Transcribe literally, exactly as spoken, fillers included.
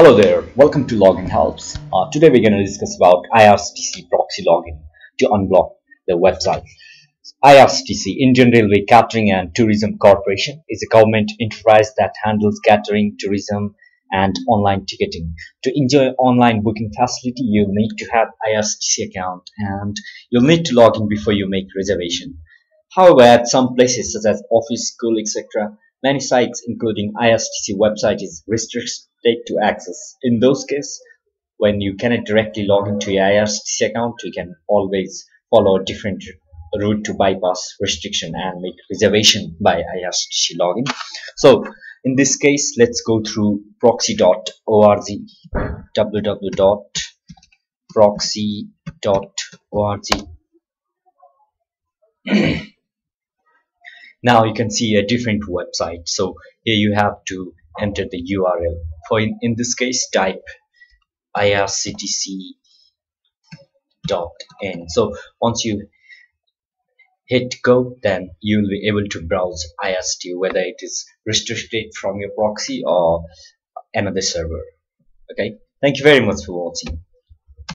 Hello there, welcome to Login Helps. Uh, today we're going to discuss about I R C T C proxy login to unblock the website. I R C T C, Indian Railway Catering and Tourism Corporation, is a government enterprise that handles catering, tourism and online ticketing. To enjoy online booking facility, you'll need to have I R C T C account and you'll need to log in before you make reservation. However, at some places such as office, school, et cetera, many sites including I R C T C website is restricted to access. In those cases, when you cannot directly log into your I R C T C account, you can always follow a different route to bypass restriction and make reservation by I R C T C login. So in this case, let's go through proxy dot org, w w w dot proxy dot org. Now you can see a different website. So here you have to enter the U R L. For in, in this case, type I R C T C dot in. So once you hit go, then you will be able to browse I R C T C, whether it is restricted from your proxy or another server. Okay. Thank you very much for watching.